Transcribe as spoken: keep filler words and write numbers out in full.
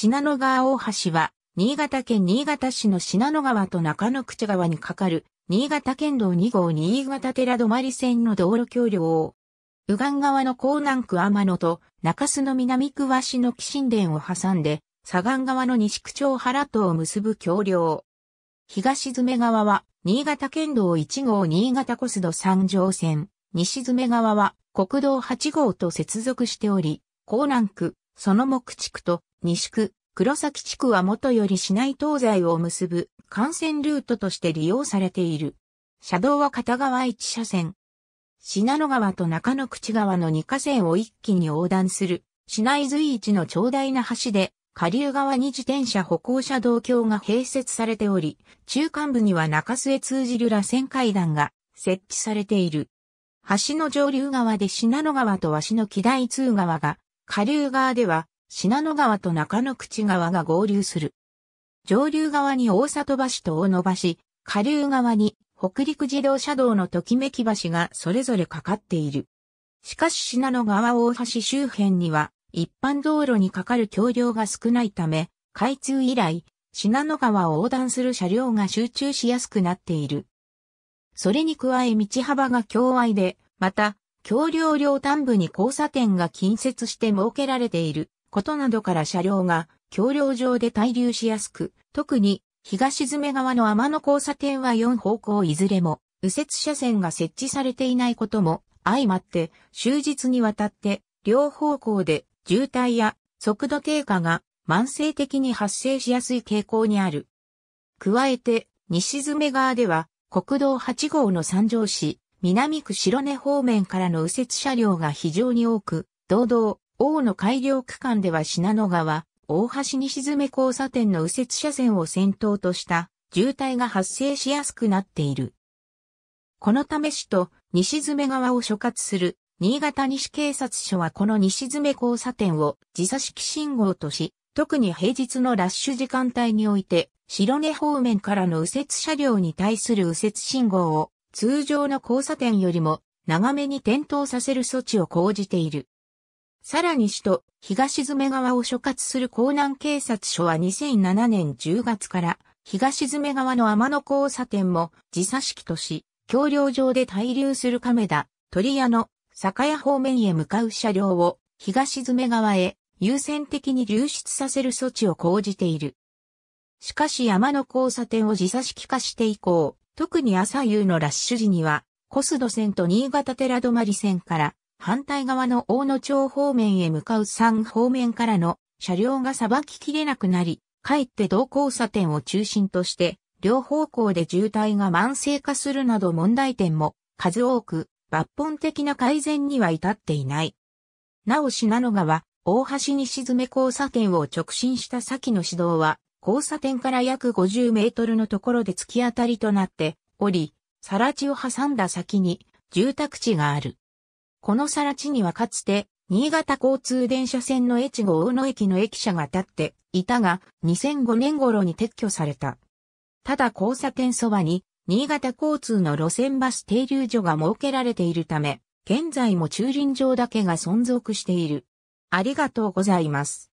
信濃川大橋は、新潟県新潟市の信濃川と中野口川に架かる、新潟県道に号新潟寺泊線の道路橋梁。右岸側の港南区天野と中洲の南区鷲の紀神殿を挟んで、左岸側の西区長原とを結ぶ橋梁。東詰側は、新潟県道いち号新潟コスド三条線。西詰側は国道はち号と接続しており、港南区、園木地区と西区、黒崎地区はもとより市内東西を結ぶ幹線ルートとして利用されている。車道は片側いち車線。信濃川と中野口川のに河川を一気に横断する、市内随一の長大な橋で、下流側に自転車歩行者道橋が併設されており、中間部には中洲へ通じる螺旋階段が設置されている。橋の上流側で信濃川と鷲の紀第通川が、下流側では信濃川と中野口川が合流する。上流側に大里橋と大野橋、下流側に北陸自動車道のときめき橋がそれぞれかかっている。しかし信濃川大橋周辺には一般道路にかかる橋梁が少ないため、開通以来、信濃川を横断する車両が集中しやすくなっている。それに加え道幅が狭隘で、また、橋梁両端部に交差点が近接して設けられていることなどから車両が橋梁上で滞留しやすく、特に東詰側の天野交差点はよん方向いずれも右折車線が設置されていないことも相まって、終日にわたって両方向で渋滞や速度低下が慢性的に発生しやすい傾向にある。加えて、西詰側では、国道はち号の三条市、南区白根方面からの右折車両が非常に多く、道道、大野改良区間では信濃川、大橋西詰交差点の右折車線を先頭とした渋滞が発生しやすくなっている。このため市と西詰側を所轄する新潟西警察署はこの西詰交差点を時差式信号とし、特に平日のラッシュ時間帯において、白根方面からの右折車両に対する右折信号を通常の交差点よりも長めに点灯させる措置を講じている。さらに市と東詰側を所轄する港南警察署はにせんななねんじゅうがつから東詰側の天野交差点も時差式とし、橋梁上で滞留する亀田、鳥屋の酒屋方面へ向かう車両を東詰側へ優先的に流出させる措置を講じている。しかし天野交差点を時差式化して以降、特に朝夕のラッシュ時には、コスド線と新潟寺泊線から、反対側の大野町方面へ向かうさん方面からの車両がさばききれなくなり、かえって同交差点を中心として、両方向で渋滞が慢性化するなど問題点も数多く、抜本的な改善には至っていない。なお信濃川、大橋西詰交差点を直進した先の市道は、交差点から約ごじゅうメートルのところで突き当たりとなっており、更地を挟んだ先に住宅地がある。この更地にはかつて新潟交通電車線の越後大野駅の駅舎が建っていたがにせんごねん頃に撤去された。ただ交差点そばに新潟交通の路線バス停留所が設けられているため、現在も駐輪場だけが存続している。ありがとうございます。